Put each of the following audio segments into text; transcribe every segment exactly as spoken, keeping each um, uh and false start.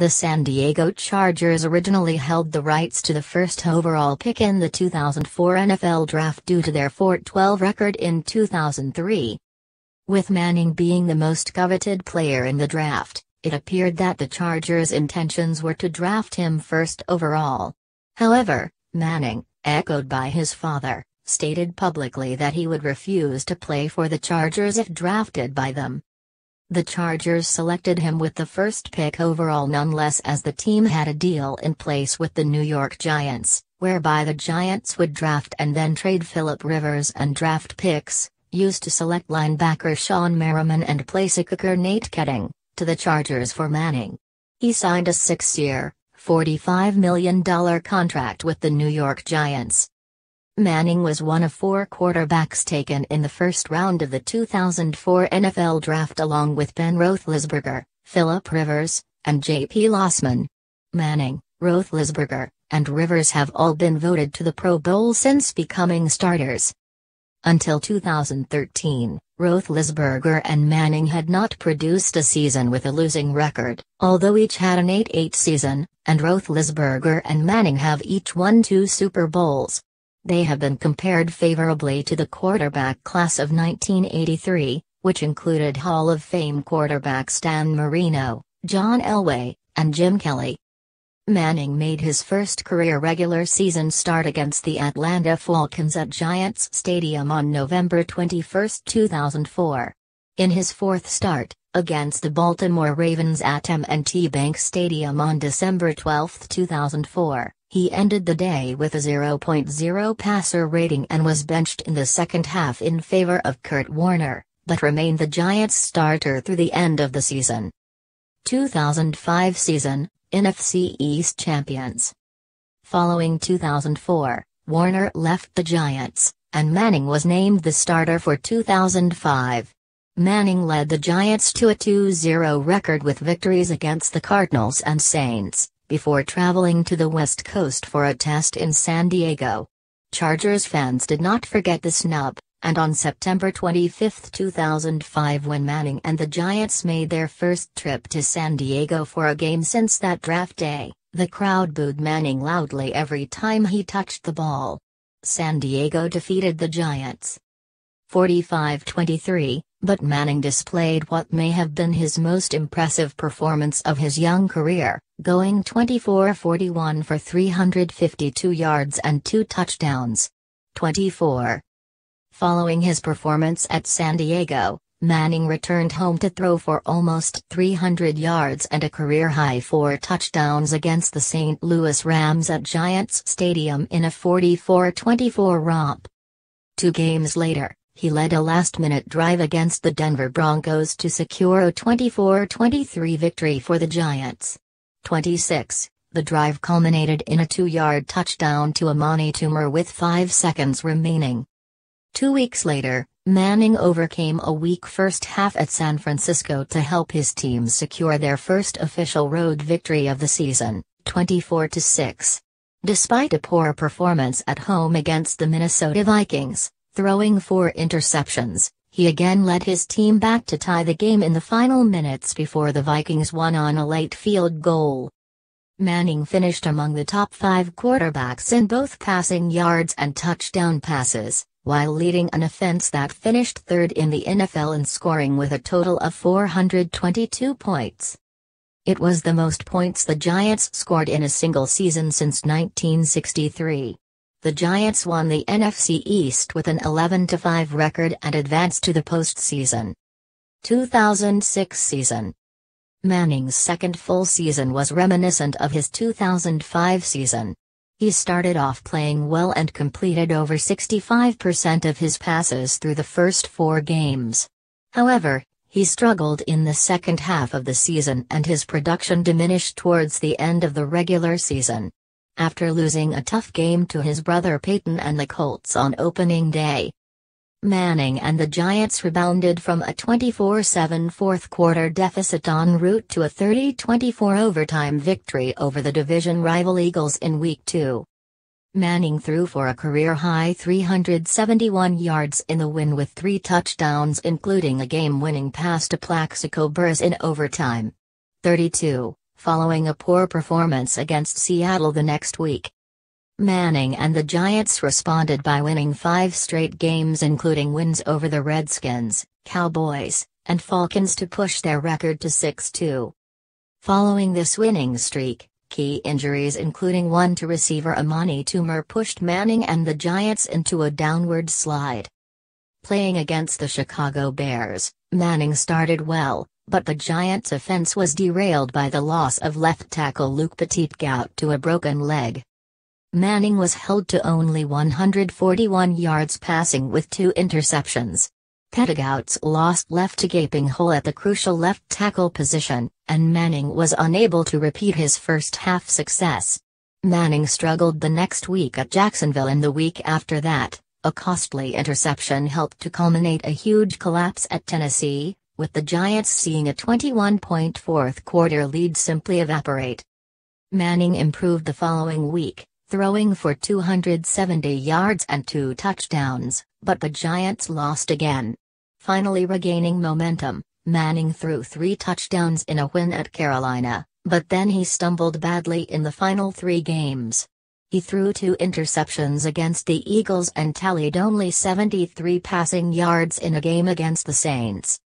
The San Diego Chargers originally held the rights to the first overall pick in the two thousand four N F L Draft due to their four and twelve record in two thousand three. With Manning being the most coveted player in the draft, it appeared that the Chargers' intentions were to draft him first overall. However, Manning, echoed by his father, stated publicly that he would refuse to play for the Chargers if drafted by them. The Chargers selected him with the first pick overall nonetheless, as the team had a deal in place with the New York Giants, whereby the Giants would draft and then trade Philip Rivers and draft picks, used to select linebacker Shawne Merriman and placekicker Nate Kaeding, to the Chargers for Manning. He signed a six-year, forty-five million dollars contract with the New York Giants. Manning was one of four quarterbacks taken in the first round of the two thousand four N F L Draft along with Ben Roethlisberger, Philip Rivers, and J P Losman. Manning, Roethlisberger, and Rivers have all been voted to the Pro Bowl since becoming starters. Until two thousand thirteen, Roethlisberger and Manning had not produced a season with a losing record, although each had an eight and eight season, and Roethlisberger and Manning have each won two Super Bowls. They have been compared favorably to the quarterback class of nineteen eighty-three, which included Hall of Fame quarterbacks Dan Marino, John Elway, and Jim Kelly. Manning made his first career regular season start against the Atlanta Falcons at Giants Stadium on November twenty-first, two thousand four. In his fourth start, against the Baltimore Ravens at M and T Bank Stadium on December twelfth, two thousand four. He ended the day with a zero point zero passer rating and was benched in the second half in favor of Kurt Warner, but remained the Giants' starter through the end of the season. two thousand five season, N F C East champions. Following two thousand four, Warner left the Giants, and Manning was named the starter for two thousand five. Manning led the Giants to a two and zero record with victories against the Cardinals and Saints, before traveling to the West Coast for a test in San Diego. Chargers fans did not forget the snub, and on September twenty-fifth, two thousand five, when Manning and the Giants made their first trip to San Diego for a game since that draft day, the crowd booed Manning loudly every time he touched the ball. San Diego defeated the Giants forty-five to twenty-three, but Manning displayed what may have been his most impressive performance of his young career, going twenty-four for forty-one for three hundred fifty-two yards and two touchdowns. twenty-four. Following his performance at San Diego, Manning returned home to throw for almost three hundred yards and a career-high four touchdowns against the Saint Louis Rams at Giants Stadium in a forty-four twenty-four romp. Two games later, he led a last-minute drive against the Denver Broncos to secure a twenty-four twenty-three victory for the Giants. twenty-six. The drive culminated in a two-yard touchdown to Amani Toomer with five seconds remaining. Two weeks later, Manning overcame a weak first half at San Francisco to help his team secure their first official road victory of the season, twenty-four to six. Despite a poor performance at home against the Minnesota Vikings, throwing four interceptions, he again led his team back to tie the game in the final minutes before the Vikings won on a late field goal. Manning finished among the top five quarterbacks in both passing yards and touchdown passes, while leading an offense that finished third in the N F L in scoring with a total of four hundred twenty-two points. It was the most points the Giants scored in a single season since nineteen sixty-three. The Giants won the N F C East with an eleven to five record and advanced to the postseason. two thousand six season. Manning's second full season was reminiscent of his two thousand five season. He started off playing well and completed over sixty-five percent of his passes through the first four games. However, he struggled in the second half of the season and his production diminished towards the end of the regular season. After losing a tough game to his brother Peyton and the Colts on opening day, Manning and the Giants rebounded from a twenty-four seven fourth-quarter deficit en route to a thirty twenty-four overtime victory over the division rival Eagles in Week two. Manning threw for a career-high three hundred seventy-one yards in the win with three touchdowns including a game-winning pass to Plaxico Burris in overtime. thirty-two. following a poor performance against Seattle the next week. Manning and the Giants responded by winning five straight games, including wins over the Redskins, Cowboys, and Falcons, to push their record to six and two. Following this winning streak, key injuries, including one to receiver Amani Toomer, pushed Manning and the Giants into a downward slide. Playing against the Chicago Bears, Manning started well, but the Giants' offense was derailed by the loss of left tackle Luke Petitgout to a broken leg. Manning was held to only one hundred forty-one yards passing with two interceptions. Pettigout's loss left a gaping hole at the crucial left tackle position, and Manning was unable to repeat his first-half success. Manning struggled the next week at Jacksonville, and the week after that, a costly interception helped to culminate a huge collapse at Tennessee, with the Giants seeing a twenty-one point fourth-quarter lead simply evaporate. Manning improved the following week, throwing for two hundred seventy yards and two touchdowns, but the Giants lost again. Finally regaining momentum, Manning threw three touchdowns in a win at Carolina, but then he stumbled badly in the final three games. He threw two interceptions against the Eagles and tallied only seventy-three passing yards in a game against the Saints.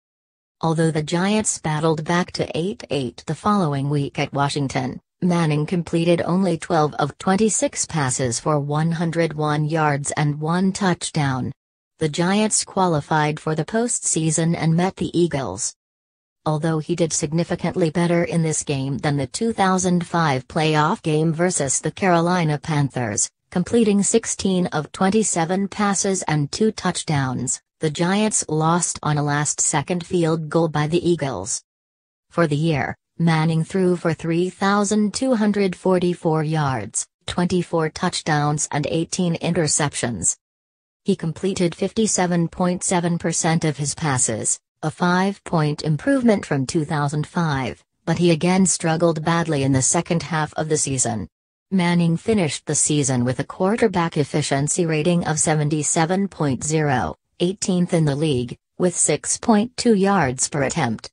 Although the Giants battled back to eight and eight the following week at Washington, Manning completed only twelve of twenty-six passes for one hundred one yards and one touchdown. The Giants qualified for the postseason and met the Eagles. Although he did significantly better in this game than the two thousand five playoff game versus the Carolina Panthers, completing sixteen of twenty-seven passes and two touchdowns, the Giants lost on a last-second field goal by the Eagles. For the year, Manning threw for three thousand two hundred forty-four yards, twenty-four touchdowns and eighteen interceptions. He completed fifty-seven point seven percent of his passes, a five-point improvement from two thousand five, but he again struggled badly in the second half of the season. Manning finished the season with a quarterback efficiency rating of seventy-seven point zero, eighteenth in the league, with six point two yards per attempt.